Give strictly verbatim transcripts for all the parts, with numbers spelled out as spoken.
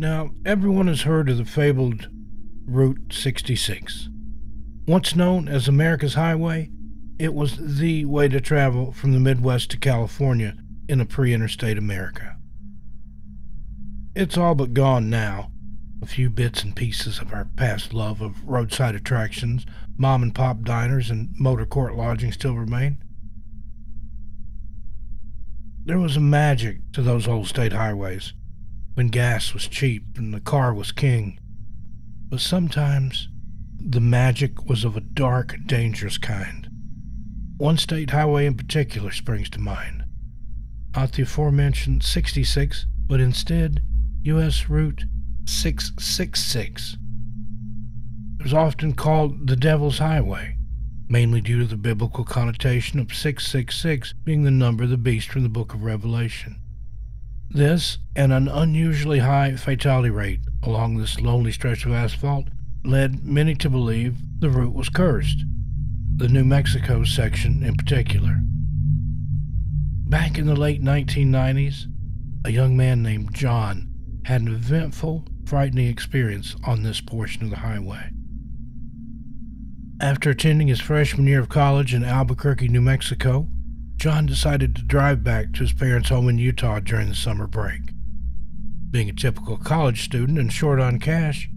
Now, everyone has heard of the fabled Route sixty-six. Once known as America's Highway, it was the way to travel from the Midwest to California in a pre-interstate America. It's all but gone now. A few bits and pieces of our past love of roadside attractions, mom-and-pop diners, and motor court lodging still remain. There was a magic to those old state highways, when gas was cheap and the car was king. But sometimes, the magic was of a dark, dangerous kind. One state highway in particular springs to mind. Not the aforementioned sixty-six, but instead, U S Route six sixty-six. It was often called the Devil's Highway, mainly due to the biblical connotation of six six six being the number of the beast from the book of Revelation. This, and an unusually high fatality rate along this lonely stretch of asphalt, led many to believe the route was cursed, the New Mexico section in particular. Back in the late nineteen nineties, a young man named John had an eventful, frightening experience on this portion of the highway. After attending his freshman year of college in Albuquerque, New Mexico, John decided to drive back to his parents' home in Utah during the summer break. Being a typical college student and short on cash,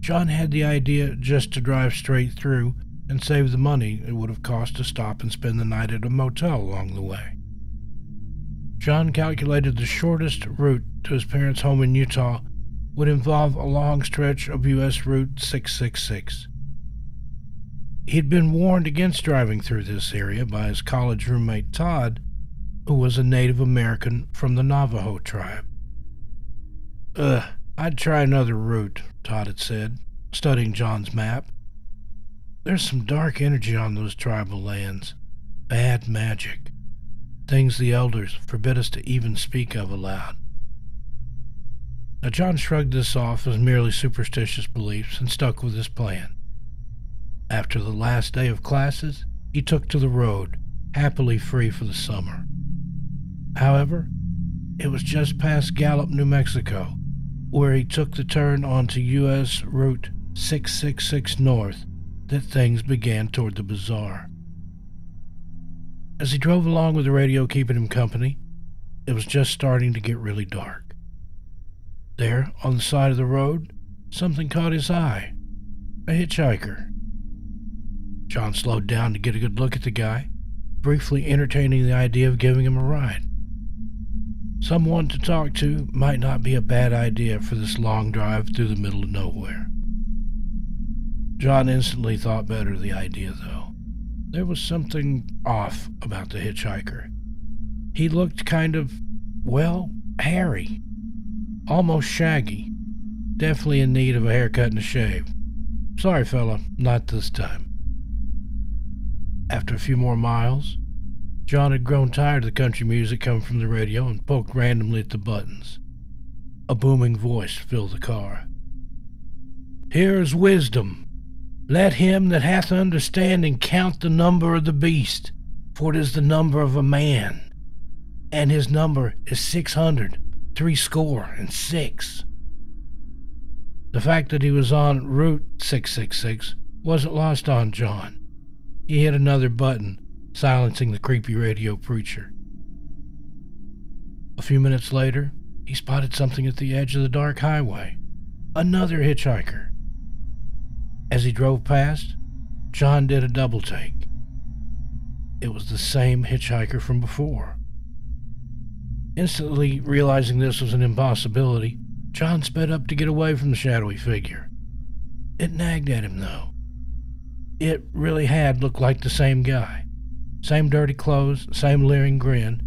John had the idea just to drive straight through and save the money it would have cost to stop and spend the night at a motel along the way. John calculated the shortest route to his parents' home in Utah would involve a long stretch of U S Route six sixty-six. He'd been warned against driving through this area by his college roommate Todd, who was a Native American from the Navajo tribe. Ugh, I'd try another route, Todd had said, studying John's map. There's some dark energy on those tribal lands. Bad magic. Things the elders forbid us to even speak of aloud. Now John shrugged this off as merely superstitious beliefs and stuck with his plan. After the last day of classes, he took to the road, happily free for the summer. However, it was just past Gallup, New Mexico, where he took the turn onto U S Route six sixty-six North that things began toward the bizarre. As he drove along with the radio keeping him company, it was just starting to get really dark. There, on the side of the road, something caught his eye. A hitchhiker. John slowed down to get a good look at the guy, briefly entertaining the idea of giving him a ride. Someone to talk to might not be a bad idea for this long drive through the middle of nowhere. John instantly thought better of the idea, though. There was something off about the hitchhiker. He looked kind of, well, hairy, almost shaggy, definitely in need of a haircut and a shave. Sorry, fella, not this time. After a few more miles, John had grown tired of the country music coming from the radio and poked randomly at the buttons. A booming voice filled the car. "Here's wisdom. Let him that hath understanding count the number of the beast, for it is the number of a man, and his number is six hundred, threescore and six." The fact that he was on Route six sixty-six wasn't lost on John. He hit another button, silencing the creepy radio preacher. A few minutes later, he spotted something at the edge of the dark highway. Another hitchhiker. As he drove past, John did a double take. It was the same hitchhiker from before. Instantly realizing this was an impossibility, John sped up to get away from the shadowy figure. It nagged at him, though. It really had looked like the same guy. Same dirty clothes, same leering grin,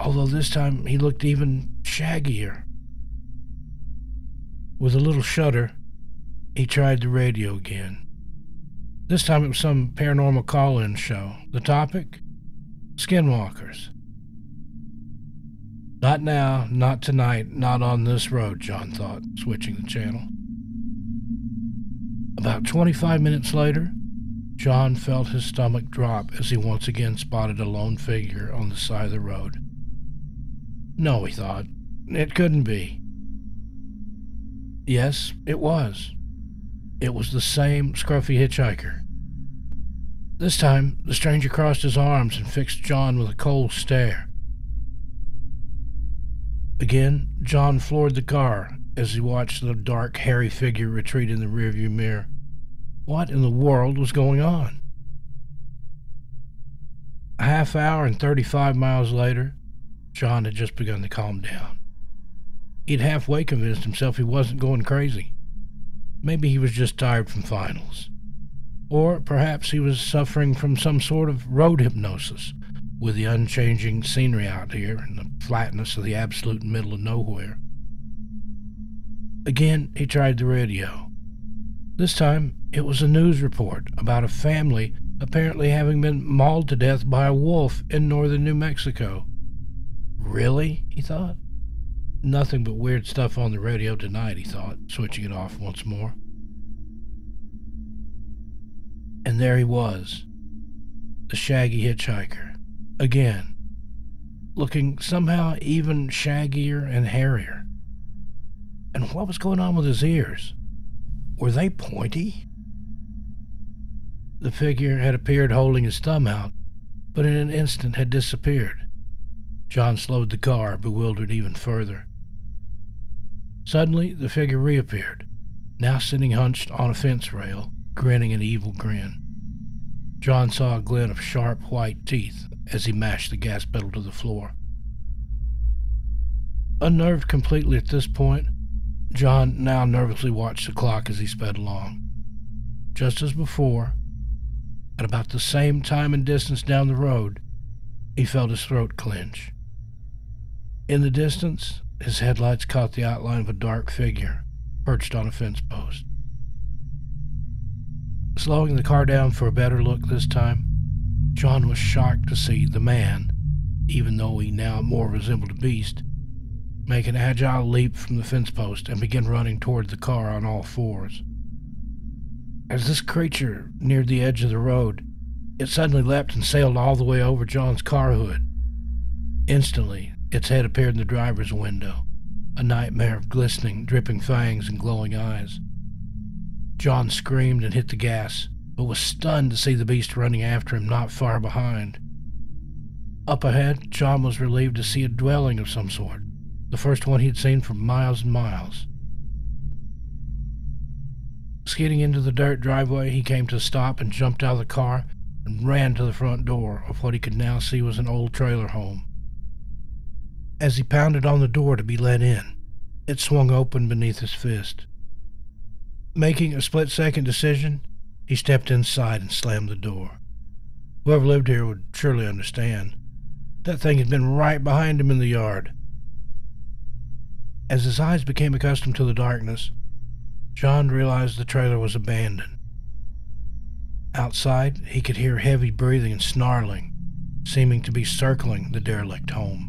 although this time he looked even shaggier. With a little shudder, he tried the radio again. This time it was some paranormal call-in show. The topic? Skinwalkers. Not now, not tonight, not on this road, John thought, switching the channel. About twenty-five minutes later, John felt his stomach drop as he once again spotted a lone figure on the side of the road. No, he thought, it couldn't be. Yes, it was. It was the same scruffy hitchhiker. This time, the stranger crossed his arms and fixed John with a cold stare. Again, John floored the car as he watched the dark, hairy figure retreat in the rearview mirror. What in the world was going on? A half hour and thirty-five miles later, John had just begun to calm down. He'd halfway convinced himself he wasn't going crazy. Maybe he was just tired from finals. Or perhaps he was suffering from some sort of road hypnosis, with the unchanging scenery out here and the flatness of the absolute middle of nowhere. Again, he tried the radio. This time, it was a news report about a family apparently having been mauled to death by a wolf in northern New Mexico. Really? He thought. Nothing but weird stuff on the radio tonight, he thought, switching it off once more. And there he was, the shaggy hitchhiker, again, looking somehow even shaggier and hairier. And what was going on with his ears? Were they pointy? The figure had appeared holding his thumb out, but in an instant had disappeared. John slowed the car, bewildered even further. Suddenly, the figure reappeared, now sitting hunched on a fence rail, grinning an evil grin. John saw a glint of sharp white teeth as he mashed the gas pedal to the floor. Unnerved completely at this point, John now nervously watched the clock as he sped along. Just as before, at about the same time and distance down the road, he felt his throat clench. In the distance, his headlights caught the outline of a dark figure perched on a fence post. Slowing the car down for a better look this time, John was shocked to see the man, even though he now more resembled a beast, make an agile leap from the fence post and begin running toward the car on all fours. As this creature neared the edge of the road, it suddenly leapt and sailed all the way over John's car hood. Instantly, its head appeared in the driver's window, a nightmare of glistening, dripping fangs and glowing eyes. John screamed and hit the gas, but was stunned to see the beast running after him not far behind. Up ahead, John was relieved to see a dwelling of some sort, the first one he'd seen for miles and miles. Skidding into the dirt driveway, he came to a stop and jumped out of the car and ran to the front door of what he could now see was an old trailer home. As he pounded on the door to be let in, it swung open beneath his fist. Making a split-second decision, he stepped inside and slammed the door. Whoever lived here would surely understand. That thing had been right behind him in the yard. As his eyes became accustomed to the darkness, John realized the trailer was abandoned. Outside, he could hear heavy breathing and snarling, seeming to be circling the derelict home.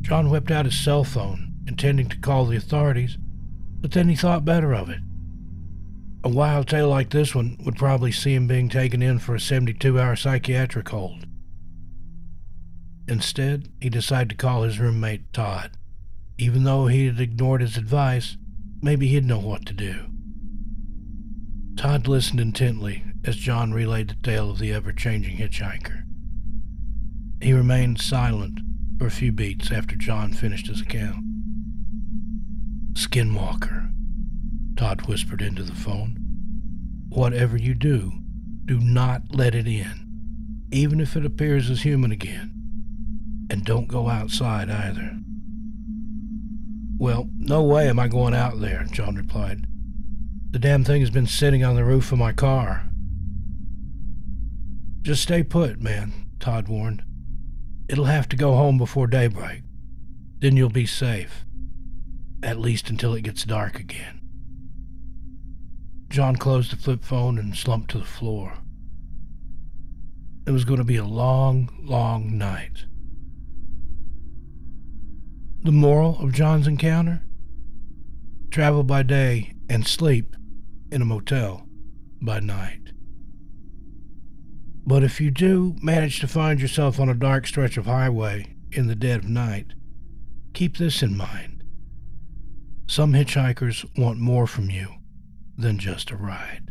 John whipped out his cell phone, intending to call the authorities, but then he thought better of it. A wild tale like this one would probably see him being taken in for a seventy-two hour psychiatric hold. Instead, he decided to call his roommate Todd. Even though he had ignored his advice, maybe he'd know what to do. Todd listened intently as John relayed the tale of the ever-changing hitchhiker. He remained silent for a few beats after John finished his account. "Skinwalker," Todd whispered into the phone. "Whatever you do, do not let it in, even if it appears as human again. And don't go outside either." "Well, no way am I going out there," John replied. "The damn thing has been sitting on the roof of my car." "Just stay put, man," Todd warned. "It'll have to go home before daybreak. Then you'll be safe. At least until it gets dark again." John closed the flip phone and slumped to the floor. It was going to be a long, long night. The moral of John's encounter? Travel by day and sleep in a motel by night. But if you do manage to find yourself on a dark stretch of highway in the dead of night, keep this in mind. Some hitchhikers want more from you than just a ride.